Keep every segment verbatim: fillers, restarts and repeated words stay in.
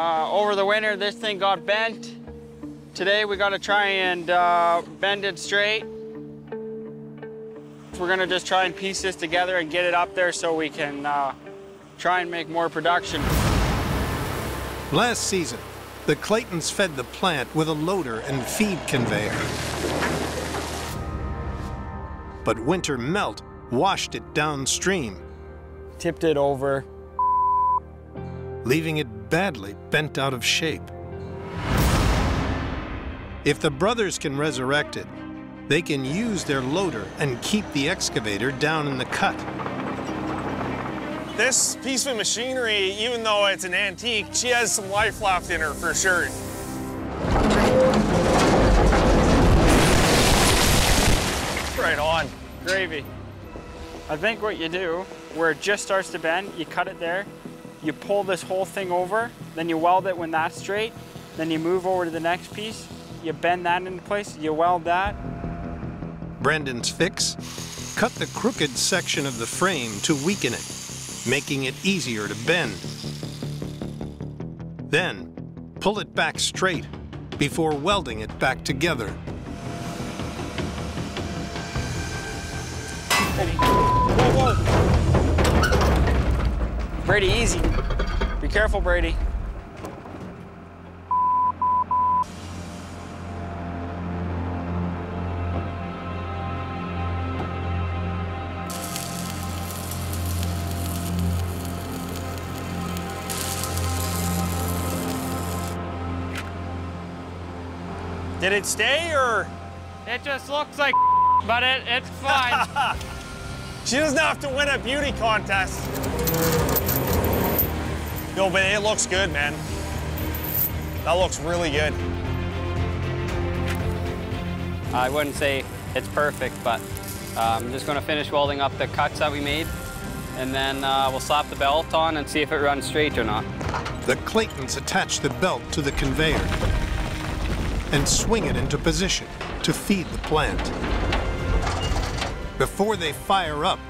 Uh, over the winter, this thing got bent. Today, we're gonna try and uh, bend it straight. We're gonna just try and piece this together and get it up there so we can uh, try and make more production. Last season, the Claytons fed the plant with a loader and feed conveyor. But winter melt washed it downstream. Tipped it over. Leaving it badly bent out of shape. If the brothers can resurrect it, they can use their loader and keep the excavator down in the cut. This piece of machinery, even though it's an antique, she has some life left in her for sure. Right on. Gravy. I think what you do, where it just starts to bend, you cut it there, you pull this whole thing over, then you weld it when that's straight, then you move over to the next piece, you bend that into place, you weld that. Brendan's fix? Cut the crooked section of the frame to weaken it, making it easier to bend. Then, pull it back straight before welding it back together. Whoa, whoa. Brady, easy. Be careful, Brady. Did it stay, or? It just looks like but it, it's fine. She doesn't have to win a beauty contest. No, but it looks good, man. That looks really good. I wouldn't say it's perfect, but uh, I'm just gonna finish welding up the cuts that we made, and then uh, we'll slap the belt on and see if it runs straight or not. The Claytons attach the belt to the conveyor and swing it into position to feed the plant before they fire up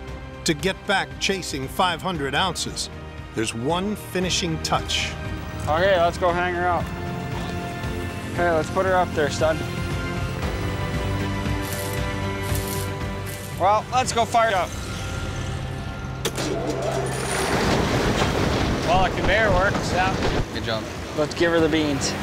to get back chasing five hundred ounces. There's one finishing touch. Okay, let's go hang her out. Okay, let's put her up there, stud. Well, let's go fire it up. Well, the conveyor works, yeah. Good job. Let's give her the beans.